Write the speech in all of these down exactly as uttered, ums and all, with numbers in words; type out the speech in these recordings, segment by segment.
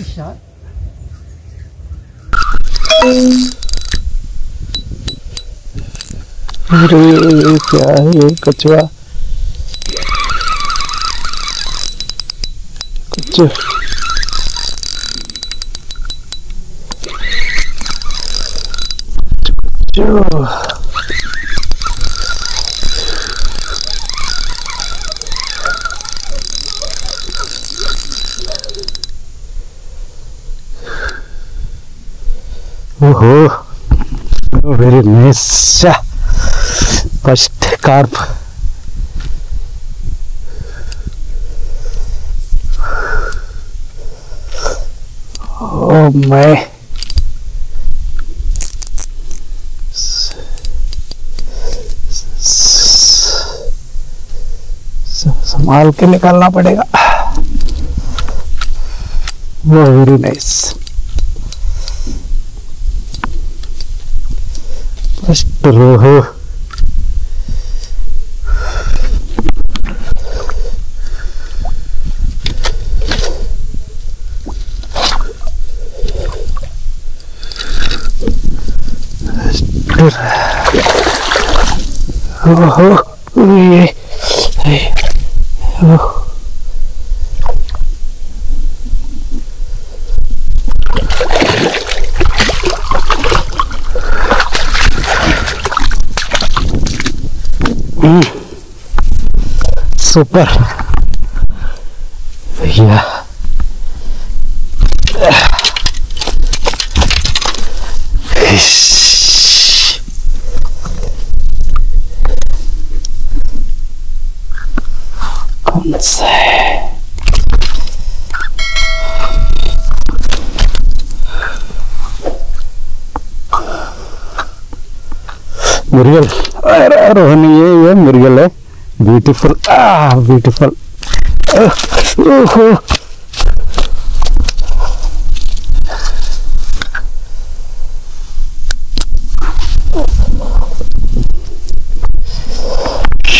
a shot. अरे ये क्या है, ये कचरा कचरा कचरा Oh, very nice. First carp. Oh my. संभाल के निकालना पड़ेगा. Very nice. फर्स्ट रोहू सुपर भैया. कौन सा है? मुर्गल. अरे रोहन, ये ये मुर्गल है. ब्यूटीफुल. Ah beautiful. ओहो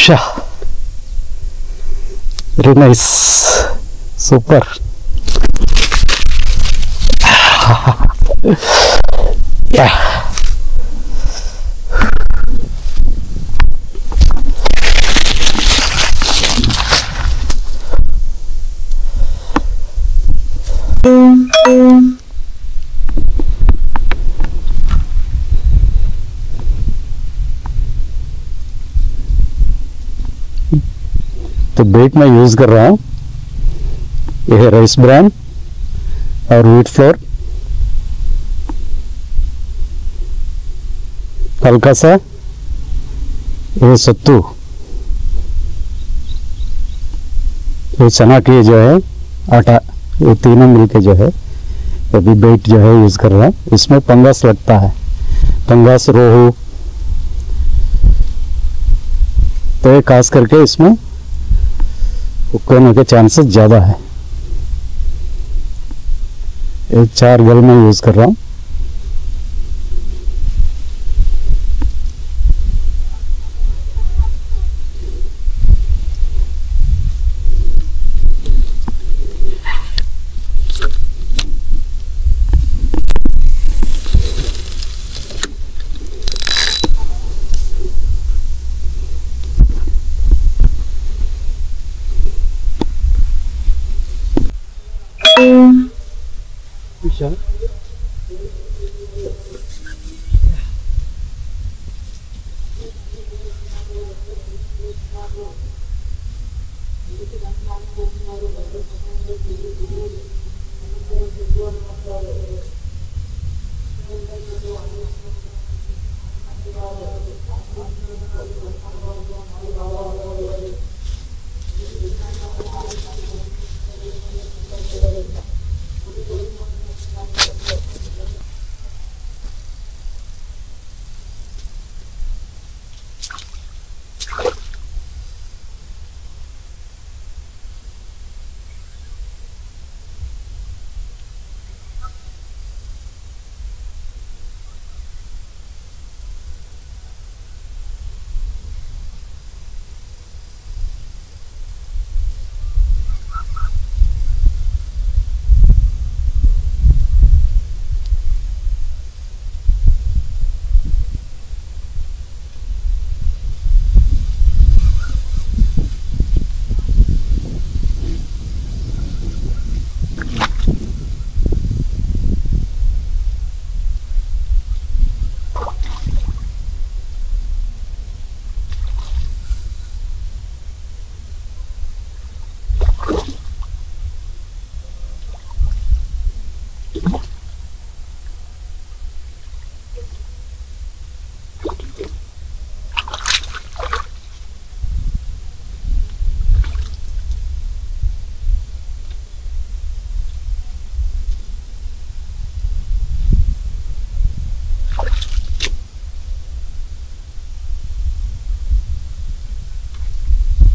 शाह. Very nice. सुपर. या तो बेट मैं यूज कर रहा हूँ, यह है राइस ब्रान और व्हीट फ्लोर. हल्का सा ये सत्तू, ये चना की जो है आटा, ये तीनों मिलके जो है अभी बेट जो है यूज कर रहा हूँ. इसमें पंगास लगता है, पंगास रोहू. तो ये खास करके इसमें होने के चांसेस ज्यादा है. ये चार गल में यूज कर रहा हूँ. Sure.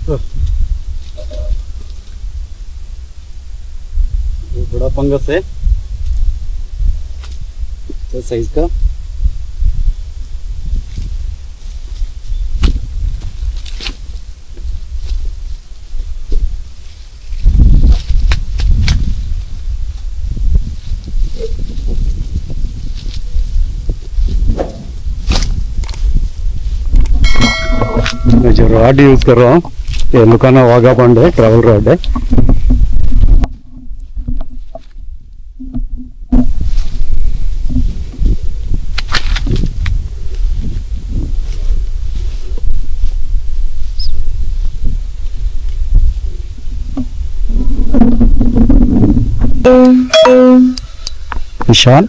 ये बड़ा पंगस है तो साइज का। मैं जो रॉड यूज कर रहा हूँ ये लुकाना वागा बॉन्ड है, ट्रैवल रॉड है। निशान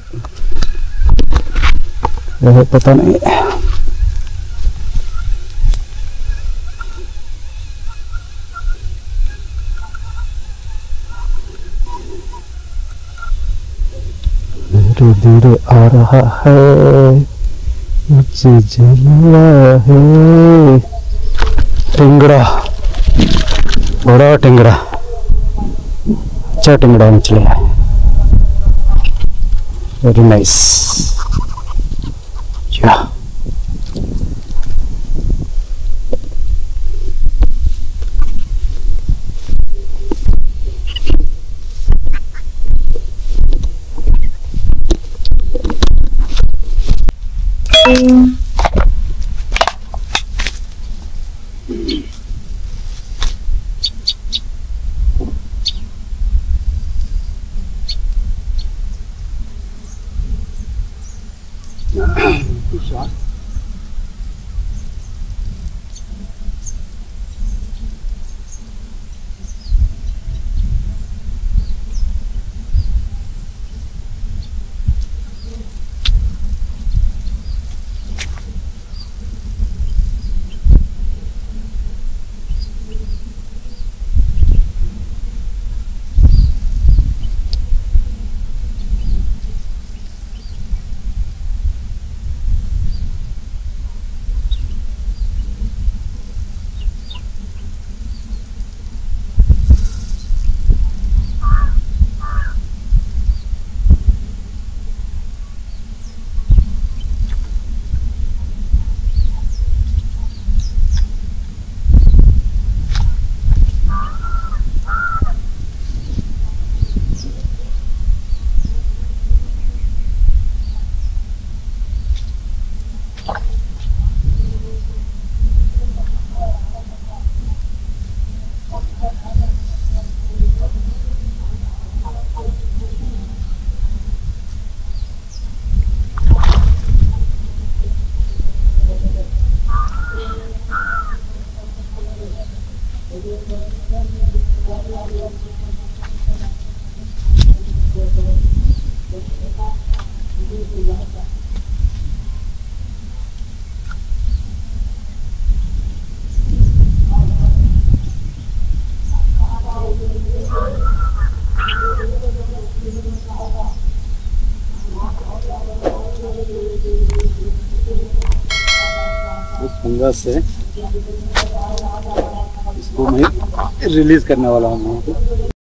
वो पता नहीं धीरे आ रहा है, मुझे जलना है। टिंगड़ा, बड़ा टिंगड़ा, अच्छा टिंगड़ा मछली है, वेरी नाइस। या से इसको मैं रिलीज करने वाला हूँ।